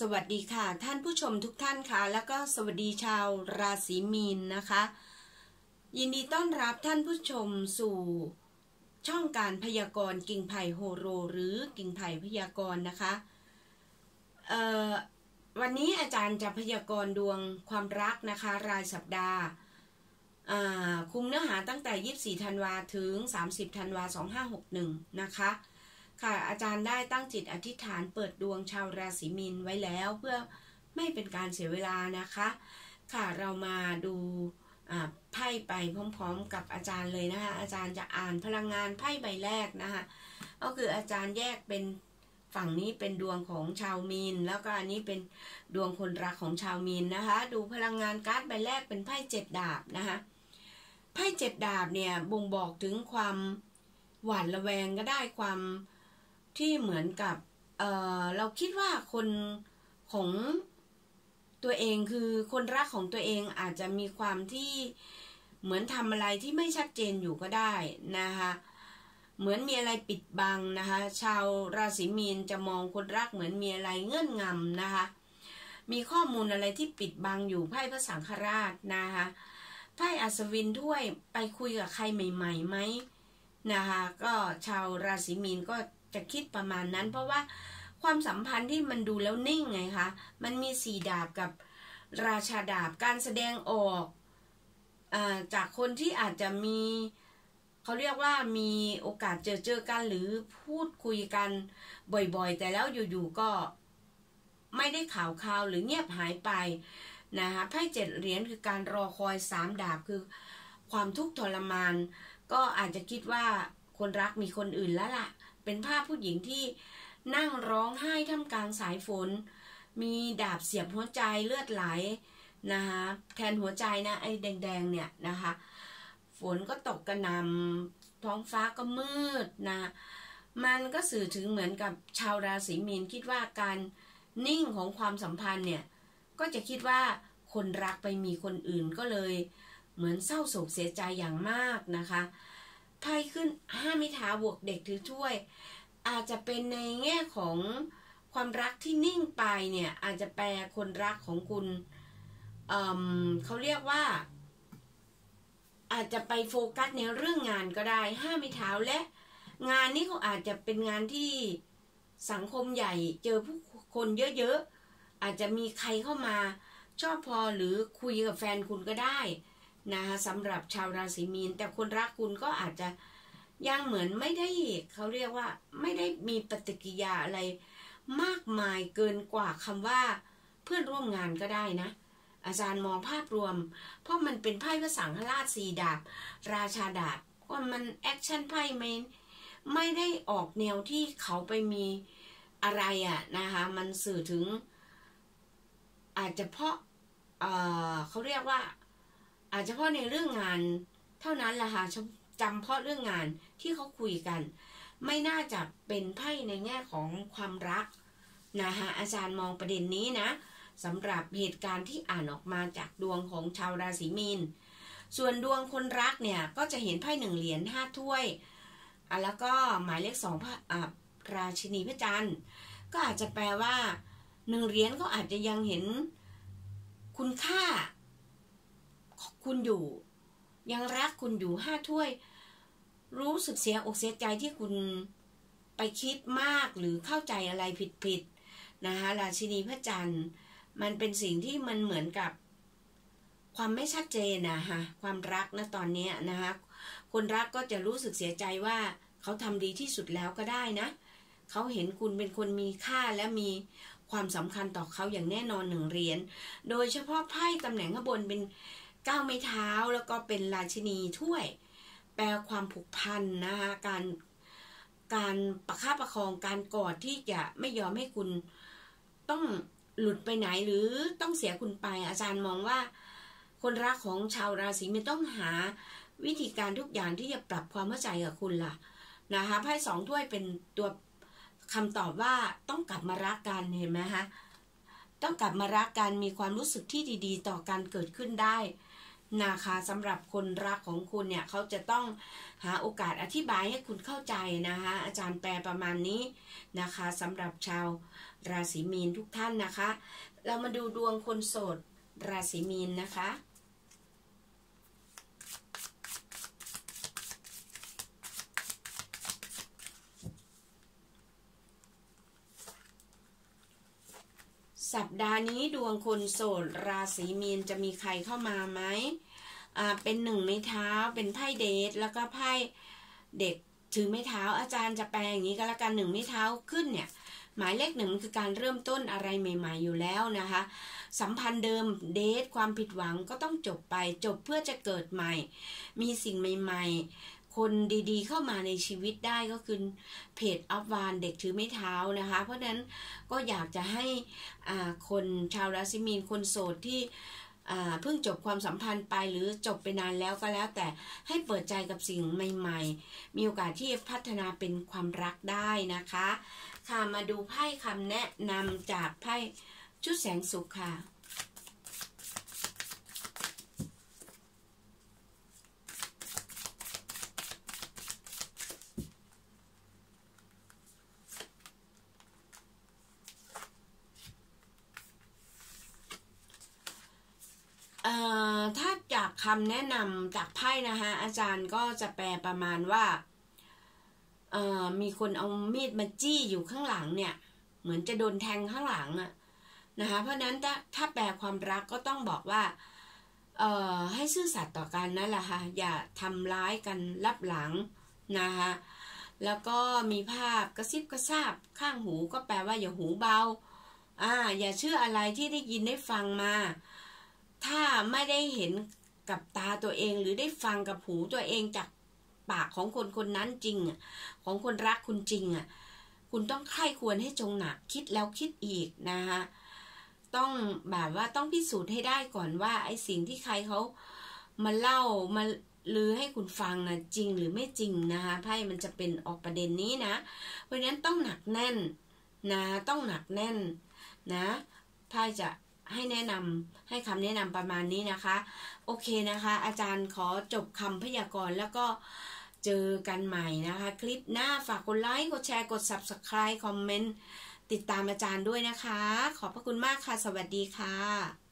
สวัสดีค่ะท่านผู้ชมทุกท่านค่ะแล้วก็สวัสดีชาวราศีมีนนะคะยินดีต้อนรับท่านผู้ชมสู่ช่องการพยากรณ์กิ่งไผ่โฮโรหรือกิ่งไผ่พยากรณ์นะคะวันนี้อาจารย์จะพยากรณ์ดวงความรักนะคะรายสัปดาห์คุมเนื้อหาตั้งแต่24 ธันวาถึง 30 ธันวา 2561นะคะค่ะอาจารย์ได้ตั้งจิตอธิษฐานเปิดดวงชาวราศีมีนไว้แล้วเพื่อไม่เป็นการเสียเวลานะคะค่ะเรามาดูไพ่ไปพร้อมๆกับอาจารย์เลยนะคะอาจารย์จะอ่านพลังงานไพ่ใบแรกนะคะก็คืออาจารย์แยกเป็นฝั่งนี้เป็นดวงของชาวมีนแล้วก็อันนี้เป็นดวงคนรักของชาวมีนนะคะดูพลังงานการ์ดใบแรกเป็นไพ่เจ็ดดาบนะคะไพ่เจ็ดดาบเนี่ยบ่งบอกถึงความหวาดระแวงก็ได้ความที่เหมือนกับเราคิดว่าคนของตัวเองคือคนรักของตัวเองอาจจะมีความที่เหมือนทำอะไรที่ไม่ชัดเจนอยู่ก็ได้นะคะเหมือนมีอะไรปิดบังนะคะชาวราศีมีนจะมองคนรักเหมือนมีอะไรเงื่อนงำนะคะมีข้อมูลอะไรที่ปิดบังอยู่ไพ่พระสังฆราชนะคะไพ่อัศวินถ้วยไปคุยกับใครใหม่ๆไหมนะคะก็ชาวราศีมีนก็จะคิดประมาณนั้นเพราะว่าความสัมพันธ์ที่มันดูแล้วนิ่งไงคะมันมีสี่ดาบกับราชาดาบการแสดงออกจากคนที่อาจจะมีเขาเรียกว่ามีโอกาสเจอกันหรือพูดคุยกันบ่อยๆแต่แล้วอยู่ๆก็ไม่ได้ข่าวคราวหรือเงียบหายไปนะคะไพ่เจ็ดเหรียญคือการรอคอยสามดาบคือความทุกข์ทรมานก็อาจจะคิดว่าคนรักมีคนอื่นแล้วล่ะเป็นภาพผู้หญิงที่นั่งร้องไห้ท่ามกลางสายฝนมีดาบเสียบหัวใจเลือดไหลนะคะแทนหัวใจนะไอ้แดงๆเนี่ยนะคะฝนก็ตกกระหน่ำท้องฟ้าก็มืดนะมันก็สื่อถึงเหมือนกับชาวราศีมีนคิดว่าการนิ่งของความสัมพันธ์เนี่ยก็จะคิดว่าคนรักไปมีคนอื่นก็เลยเหมือนเศร้าโศกเสียใจอย่างมากนะคะไพ่ขึ้นห้าไม้เท้าบวกเด็กถือถ้วยอาจจะเป็นในแง่ของความรักที่นิ่งไปเนี่ยอาจจะแปลคนรักของคุณเขาเรียกว่าอาจจะไปโฟกัสในเรื่องงานก็ได้ห้าไม้เท้าและงานนี้เขาอาจจะเป็นงานที่สังคมใหญ่เจอผู้คนเยอะๆอาจจะมีใครเข้ามาชอบพอหรือคุยกับแฟนคุณก็ได้นะคะสำหรับชาวราศีมีนแต่คนรักคุณก็อาจจะยังเหมือนไม่ได้เขาเรียกว่าไม่ได้มีปฏิกิริยาอะไรมากมายเกินกว่าคำว่าเพื่อนร่วมงานก็ได้นะอาจารย์มองภาพรวมเพราะมันเป็นไพ่พระสังฆราชสี่ดาบราชาดาบว่ามันแอคชั่นไพ่ไม่ได้ออกแนวที่เขาไปมีอะไรอ่ะนะคะมันสื่อถึงอาจจะเพราะเขาเรียกว่าอาจจะเพราะในเรื่องงานเท่านั้นล่ะค่ะจำเพราะเรื่องงานที่เขาคุยกันไม่น่าจะเป็นไพ่ในแง่ของความรักนะคะอาจารย์มองประเด็นนี้นะสำหรับเหตุการณ์ที่อ่านออกมาจากดวงของชาวราศีมีนส่วนดวงคนรักเนี่ยก็จะเห็นไพ่หนึ่งเหรียญห้าถ้วยแล้วก็หมายเลขสองพระราชินีพระจันทร์ก็อาจจะแปลว่าหนึ่งเหรียญก็อาจจะยังเห็นคุณค่าคุณอยู่ยังรักคุณอยู่ห้าถ้วยรู้สึกเสียอกเสียใจที่คุณไปคิดมากหรือเข้าใจอะไรผิดนะคะราชินีพระจันทร์มันเป็นสิ่งที่มันเหมือนกับความไม่ชัดเจนนะคะความรักนะตอนนี้นะคะคนรักก็จะรู้สึกเสียใจว่าเขาทำดีที่สุดแล้วก็ได้นะเขาเห็นคุณเป็นคนมีค่าและมีความสำคัญต่อเขาอย่างแน่นอนหนึ่งเหรียญโดยเฉพาะไพ่ตำแหน่งข้างบนเป็นเก้าไม้เท้าแล้วก็เป็นราชินีถ้วยแปลความผูกพันนะคะการประคับประคองการกอดที่จะไม่ยอมให้คุณต้องหลุดไปไหนหรือต้องเสียคุณไปอาจารย์มองว่าคนรักของชาวราศีมีนต้องหาวิธีการทุกอย่างที่จะปรับความเข้าใจกับคุณล่ะนะคะไพ่สองถ้วยเป็นตัวคำตอบว่าต้องกลับมารักกันเห็นไหมคะต้องกลับมารักกันมีความรู้สึกที่ดีๆต่อกันเกิดขึ้นได้ นะคะสำหรับคนรักของคุณเนี่ยเขาจะต้องหาโอกาสอธิบายให้คุณเข้าใจนะคะอาจารย์แปลประมาณนี้นะคะสำหรับชาวราศีมีนทุกท่านนะคะเรามาดูดวงคนโสดราศีมีนนะคะสัปดาห์นี้ดวงคนโสดราศีมีนจะมีใครเข้ามาไหมเป็นหนึ่งไม้เท้าเป็นไพ่เดทแล้วก็ไพ่เด็กถือไม้เท้าอาจารย์จะแปลอย่างนี้ก็แล้วกันหนึ่งไม้เท้าขึ้นเนี่ยหมายเลขหนึ่งคือการเริ่มต้นอะไรใหม่ๆอยู่แล้วนะคะสัมพันธ์เดิมเดทความผิดหวังก็ต้องจบไปจบเพื่อจะเกิดใหม่มีสิ่งใหม่ๆคนดีๆเข้ามาในชีวิตได้ก็คือเพจอัพวานเด็กถือไม้เท้านะคะเพราะฉะนั้นก็อยากจะให้คนชาวราศีมีนคนโสดที่เพิ่งจบความสัมพันธ์ไปหรือจบไปนานแล้วก็แล้วแต่ให้เปิดใจกับสิ่งใหม่ๆมีโอกาสที่พัฒนาเป็นความรักได้นะคะค่ะมาดูไพ่คำแนะนำจากไพ่ชุดแสงสุขค่ะถ้าจากคำแนะนำจากไพ่นะคะอาจารย์ก็จะแปลประมาณว่ามีคนเอามีดมาจี้อยู่ข้างหลังเนี่ยเหมือนจะโดนแทงข้างหลังอะนะคะเพราะนั้นถ้าแปลความรักก็ต้องบอกว่าให้ซื่อสัตย์ต่อกันนั่นแหละค่ะอย่าทำร้ายกันลับหลังนะคะแล้วก็มีภาพกระซิบกระซาบข้างหูก็แปลว่าอย่าหูเบาอย่าเชื่ออะไรที่ได้ยินได้ฟังมาถ้าไม่ได้เห็นกับตาตัวเองหรือได้ฟังกับหูตัวเองจากปากของคนคนนั้นจริงของคนรักคุณจริงคุณต้องใคร่ควรให้จงหนักคิดแล้วคิดอีกนะคะต้องแบบว่าต้องพิสูจน์ให้ได้ก่อนว่าไอ้สิ่งที่ใครเขามาเล่ามาลือให้คุณฟังนะจริงหรือไม่จริงนะคะไพ่มันจะเป็นออกประเด็นนี้นะเพราะฉะนั้นต้องหนักแน่นนะต้องหนักแน่นนะไพ่จะให้แนะนำให้คำแนะนำประมาณนี้นะคะโอเคนะคะอาจารย์ขอจบคำพยากรณ์แล้วก็เจอกันใหม่นะคะคลิปหน้าฝากกดไลค์กดแชร์กด Subscribe คอมเมนต์ติดตามอาจารย์ด้วยนะคะขอบพระคุณมากค่ะสวัสดีค่ะ